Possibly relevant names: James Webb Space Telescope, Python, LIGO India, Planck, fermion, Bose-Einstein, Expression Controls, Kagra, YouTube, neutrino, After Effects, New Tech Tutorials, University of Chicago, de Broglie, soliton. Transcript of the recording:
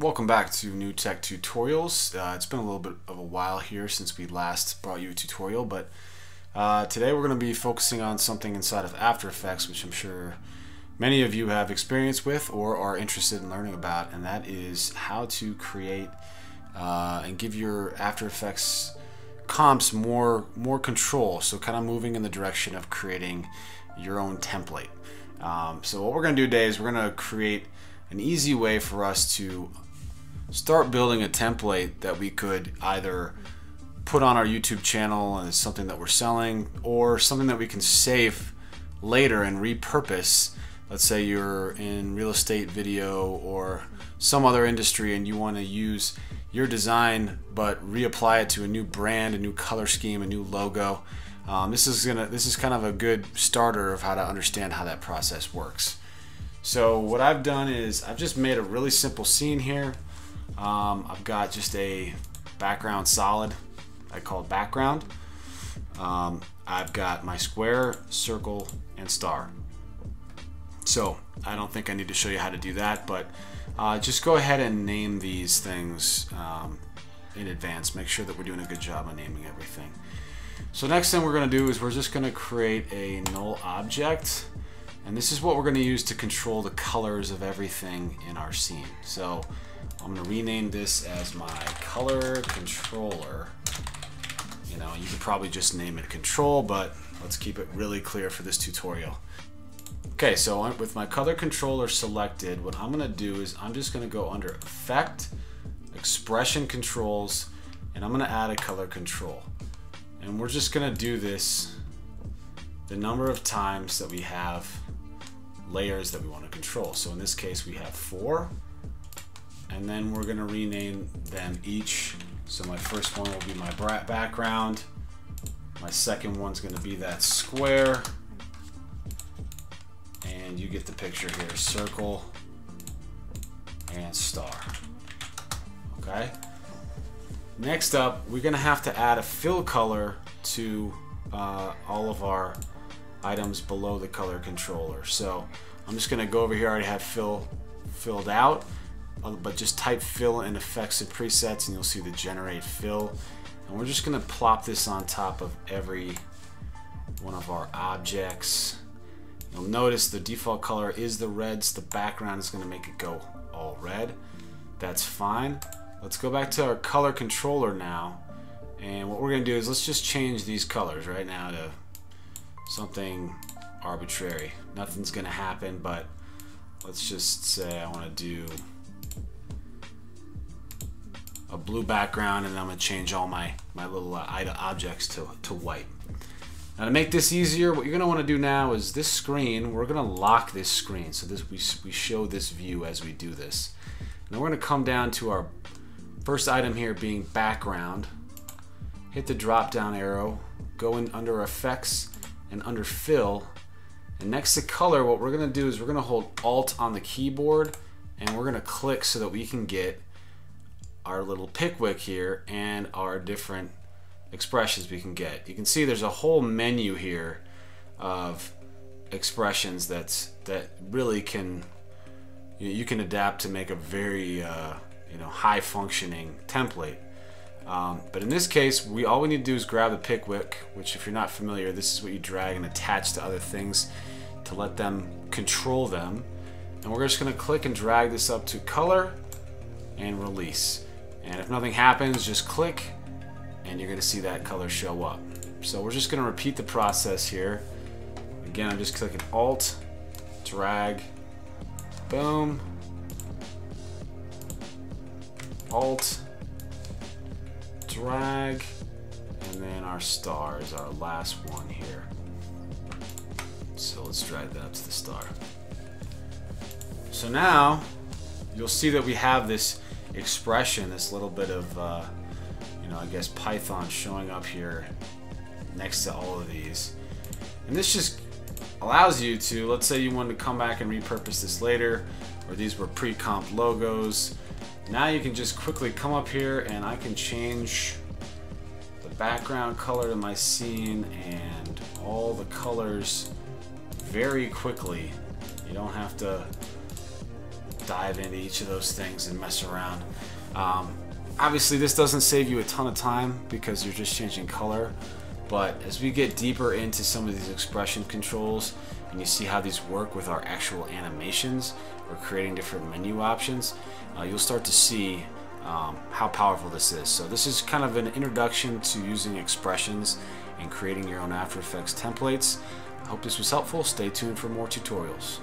Welcome back to New Tech Tutorials. It's been a little bit of a while here since we last brought you a tutorial, but today we're going to be focusing on something inside of After Effects, which I'm sure many of you have experience with or are interested in learning about, and that is how to create and give your After Effects comps more control, so kind of moving in the direction of creating your own template. So what we're going to do today is we're going to create an easy way for us to start building a template that we could either put on our YouTube channel and it's something that we're selling, or something that we can save later and repurpose. Let's say you're in real estate video or some other industry and you want to use your design but reapply it to a new brand, a new color scheme, a new logo. This is kind of a good starter of how to understand how that process works. So what I've done is I've just made a really simple scene here. I've got just a background solid I called background. I've got my square, circle, and star. So I don't think I need to show you how to do that, but just go ahead and name these things in advance. Make sure that we're doing a good job on naming everything. So next thing we're going to do is we're just going to create a null object. And this is what we're going to use to control the colors of everything in our scene. So I'm going to rename this as my color controller. You know, you could probably just name it control, but let's keep it really clear for this tutorial. Okay, so with my color controller selected, what I'm going to do is I'm just going to go under Effect, Expression Controls, and I'm going to add a color control. And we're just going to do this the number of times that we have layers that we want to control. So in this case we have 4, and then we're going to rename them each. So my first one will be my background, my second one's going to be that square, and you get the picture here, circle and star. Okay, next up we're going to have to add a fill color to all of our items below the color controller. So I'm just going to go over here. I already have fill filled out, but just type fill in effects and presets and you'll see the generate fill, and we're just going to plop this on top of every one of our objects. You'll notice the default color is the red, so the background is going to make it go all red. That's fine. Let's go back to our color controller now, and what we're going to do is let's just change these colors right now to something arbitrary. Nothing's going to happen, but let's just say I want to do a blue background, and I'm going to change all my little objects to white. Now, to make this easier, what you're going to want to do now is this screen, we're going to lock this screen so this we show this view as we do this. Now we're going to come down to our first item here being background. Hit the drop down arrow, go in under effects and under fill, and next to color what we're going to do is we're going to hold Alt on the keyboard and we're going to click so that we can get our little pickwick here and our different expressions we can get. You can see there's a whole menu here of expressions that really can, you can adapt to make a very high functioning template. But in this case, all we need to do is grab the pickwick, which if you're not familiar, this is what you drag and attach to other things to let them control them. And we're just going to click and drag this up to color and release. And if nothing happens, just click and you're going to see that color show up. So we're just going to repeat the process here. Again, I'm just clicking Alt, drag, boom, Alt, drag, and then our star is our last one here. So let's drag that up to the star. So now you'll see that we have this expression, this little bit of I guess Python showing up here next to all of these, and this just allows you to, let's say you wanted to come back and repurpose this later, or these were pre-comp logos. Now you can just quickly come up here and I can change the background color to my scene and all the colors very quickly. You don't have to dive into each of those things and mess around. Obviously this doesn't save you a ton of time because you're just changing color, but as we get deeper into some of these expression controls and you see how these work with our actual animations or creating different menu options, you'll start to see how powerful this is. So this is kind of an introduction to using expressions and creating your own After Effects templates. I hope this was helpful. Stay tuned for more tutorials.